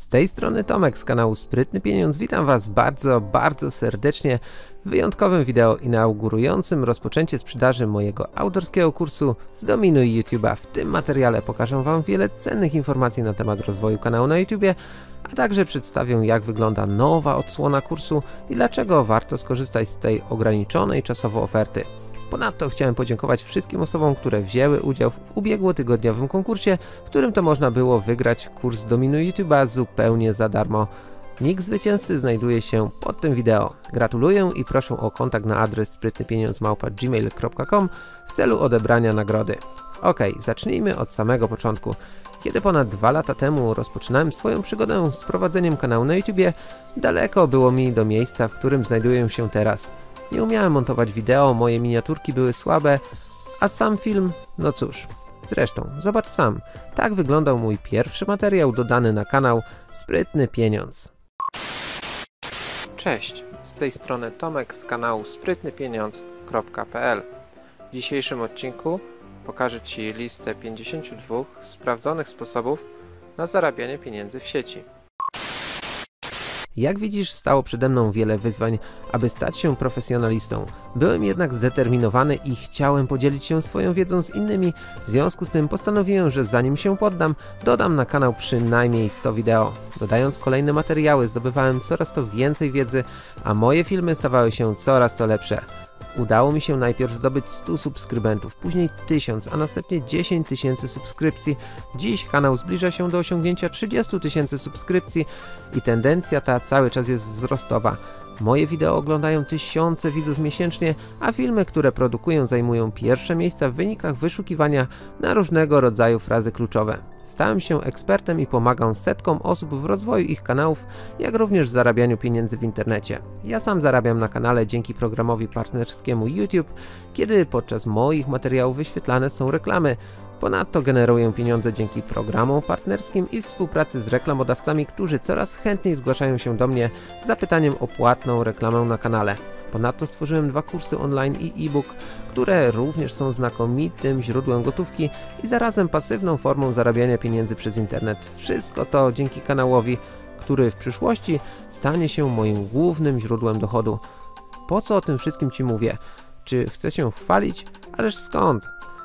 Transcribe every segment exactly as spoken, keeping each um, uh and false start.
Z tej strony Tomek z kanału Sprytny Pieniądz, witam was bardzo, bardzo serdecznie w wyjątkowym wideo inaugurującym rozpoczęcie sprzedaży mojego autorskiego kursu Zdominuj YouTube'a. W tym materiale pokażę wam wiele cennych informacji na temat rozwoju kanału na YouTubie, a także przedstawię, jak wygląda nowa odsłona kursu i dlaczego warto skorzystać z tej ograniczonej czasowo oferty. Ponadto chciałem podziękować wszystkim osobom, które wzięły udział w ubiegłotygodniowym konkursie, w którym to można było wygrać kurs Zdominuj YouTube'a zupełnie za darmo. Nick zwycięzcy znajduje się pod tym wideo. Gratuluję i proszę o kontakt na adres sprytny pieniądz małpa gmail kropka com w celu odebrania nagrody. Ok, zacznijmy od samego początku. Kiedy ponad dwa lata temu rozpoczynałem swoją przygodę z prowadzeniem kanału na YouTubie, daleko było mi do miejsca, w którym znajduję się teraz. Nie umiałem montować wideo, moje miniaturki były słabe, a sam film, no cóż. Zresztą, zobacz sam, tak wyglądał mój pierwszy materiał dodany na kanał Sprytny Pieniądz. Cześć, z tej strony Tomek z kanału sprytny pieniądz kropka p l. W dzisiejszym odcinku pokażę Ci listę pięćdziesięciu dwóch sprawdzonych sposobów na zarabianie pieniędzy w sieci. Jak widzisz, stało przede mną wiele wyzwań, aby stać się profesjonalistą. Byłem jednak zdeterminowany i chciałem podzielić się swoją wiedzą z innymi, w związku z tym postanowiłem, że zanim się poddam, dodam na kanał przynajmniej sto wideo. Dodając kolejne materiały, zdobywałem coraz to więcej wiedzy, a moje filmy stawały się coraz to lepsze. Udało mi się najpierw zdobyć stu subskrybentów, później tysiąc, a następnie dziesięć tysięcy subskrypcji. Dziś kanał zbliża się do osiągnięcia trzydziestu tysięcy subskrypcji i tendencja ta cały czas jest wzrostowa. Moje wideo oglądają tysiące widzów miesięcznie, a filmy, które produkuję, zajmują pierwsze miejsca w wynikach wyszukiwania na różnego rodzaju frazy kluczowe. Stałem się ekspertem i pomagam setkom osób w rozwoju ich kanałów, jak również w zarabianiu pieniędzy w internecie. Ja sam zarabiam na kanale dzięki programowi partnerskiemu YouTube, kiedy podczas moich materiałów wyświetlane są reklamy. Ponadto generuję pieniądze dzięki programom partnerskim i współpracy z reklamodawcami, którzy coraz chętniej zgłaszają się do mnie z zapytaniem o płatną reklamę na kanale. Ponadto stworzyłem dwa kursy online i e-book, które również są znakomitym źródłem gotówki i zarazem pasywną formą zarabiania pieniędzy przez internet. Wszystko to dzięki kanałowi, który w przyszłości stanie się moim głównym źródłem dochodu. Po co o tym wszystkim Ci mówię? Czy chcę się chwalić? Ależ skąd?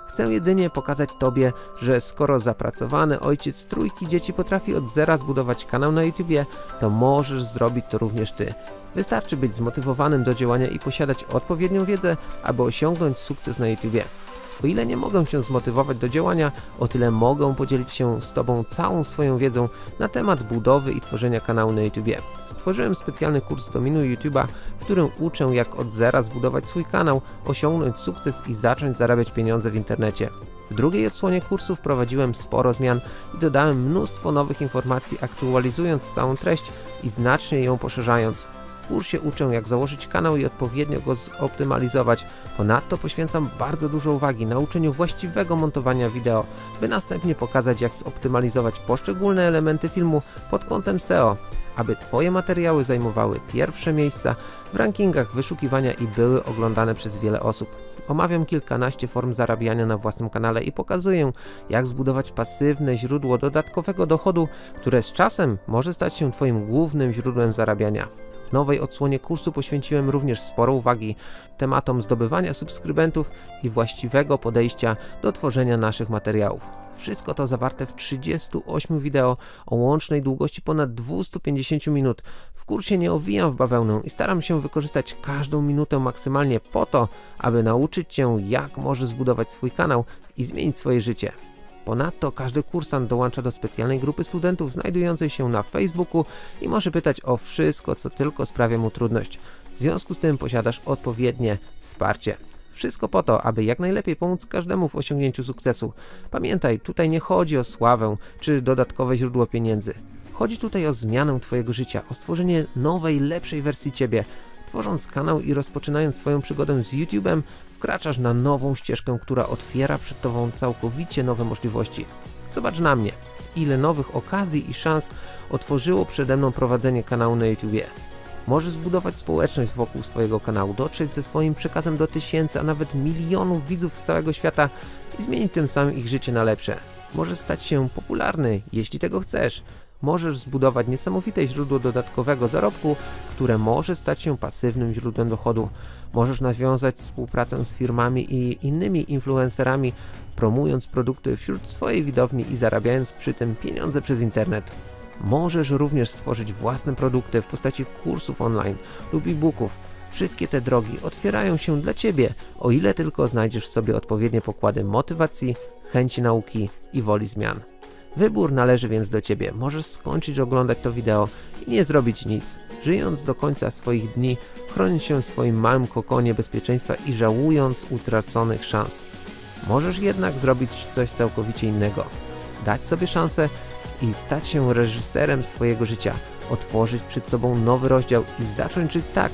Chcę jedynie pokazać Tobie, że skoro zapracowany ojciec trójki dzieci potrafi od zera zbudować kanał na YouTubie, to możesz zrobić to również Ty. Wystarczy być zmotywowanym do działania i posiadać odpowiednią wiedzę, aby osiągnąć sukces na YouTubie. O ile nie mogę się zmotywować do działania, o tyle mogę podzielić się z Tobą całą swoją wiedzą na temat budowy i tworzenia kanału na YouTubie. Stworzyłem specjalny kurs Zdominuj YouTube'a, w którym uczę, jak od zera zbudować swój kanał, osiągnąć sukces i zacząć zarabiać pieniądze w internecie. W drugiej odsłonie kursu wprowadziłem sporo zmian i dodałem mnóstwo nowych informacji, aktualizując całą treść i znacznie ją poszerzając. W kursie uczę, jak założyć kanał i odpowiednio go zoptymalizować. Ponadto poświęcam bardzo dużo uwagi nauczeniu właściwego montowania wideo, by następnie pokazać, jak zoptymalizować poszczególne elementy filmu pod kątem S E O, aby Twoje materiały zajmowały pierwsze miejsca w rankingach wyszukiwania i były oglądane przez wiele osób. Omawiam kilkanaście form zarabiania na własnym kanale i pokazuję, jak zbudować pasywne źródło dodatkowego dochodu, które z czasem może stać się Twoim głównym źródłem zarabiania. W nowej odsłonie kursu poświęciłem również sporo uwagi tematom zdobywania subskrybentów i właściwego podejścia do tworzenia naszych materiałów. Wszystko to zawarte w trzydziestu ośmiu wideo o łącznej długości ponad dwustu pięćdziesięciu minut. W kursie nie owijam w bawełnę i staram się wykorzystać każdą minutę maksymalnie po to, aby nauczyć Cię, jak możesz zbudować swój kanał i zmienić swoje życie. Ponadto każdy kursant dołącza do specjalnej grupy studentów znajdującej się na Facebooku i może pytać o wszystko, co tylko sprawia mu trudność. W związku z tym posiadasz odpowiednie wsparcie. Wszystko po to, aby jak najlepiej pomóc każdemu w osiągnięciu sukcesu. Pamiętaj, tutaj nie chodzi o sławę czy dodatkowe źródło pieniędzy. Chodzi tutaj o zmianę Twojego życia, o stworzenie nowej, lepszej wersji Ciebie. Tworząc kanał i rozpoczynając swoją przygodę z YouTube'em, wkraczasz na nową ścieżkę, która otwiera przed Tobą całkowicie nowe możliwości. Zobacz na mnie, ile nowych okazji i szans otworzyło przede mną prowadzenie kanału na YouTubie. Możesz zbudować społeczność wokół swojego kanału, dotrzeć ze swoim przekazem do tysięcy, a nawet milionów widzów z całego świata i zmienić tym samym ich życie na lepsze. Możesz stać się popularny, jeśli tego chcesz. możesz zbudować niesamowite źródło dodatkowego zarobku, które może stać się pasywnym źródłem dochodu. Możesz nawiązać współpracę z firmami i innymi influencerami, promując produkty wśród swojej widowni i zarabiając przy tym pieniądze przez internet. Możesz również stworzyć własne produkty w postaci kursów online lub e-booków. Wszystkie te drogi otwierają się dla Ciebie, o ile tylko znajdziesz w sobie odpowiednie pokłady motywacji, chęci nauki i woli zmian. Wybór należy więc do Ciebie. Możesz skończyć oglądać to wideo i nie zrobić nic, żyjąc do końca swoich dni, chroniąc się w swoim małym kokonie bezpieczeństwa i żałując utraconych szans. Możesz jednak zrobić coś całkowicie innego. Dać sobie szansę i stać się reżyserem swojego życia, otworzyć przed sobą nowy rozdział i zacząć żyć tak,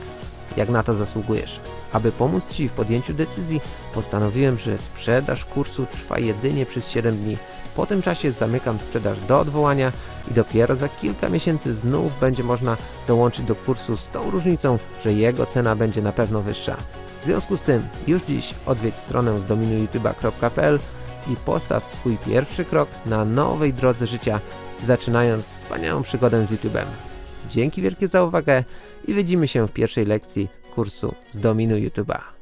jak na to zasługujesz. Aby pomóc Ci w podjęciu decyzji, postanowiłem, że sprzedaż kursu trwa jedynie przez siedem dni. Po tym czasie zamykam sprzedaż do odwołania i dopiero za kilka miesięcy znów będzie można dołączyć do kursu z tą różnicą, że jego cena będzie na pewno wyższa. W związku z tym już dziś odwiedź stronę zdominuj youtuba kropka p l i postaw swój pierwszy krok na nowej drodze życia, zaczynając wspaniałą przygodę z YouTube'em. Dzięki wielkie za uwagę i widzimy się w pierwszej lekcji kursu Zdominuj YouTube'a.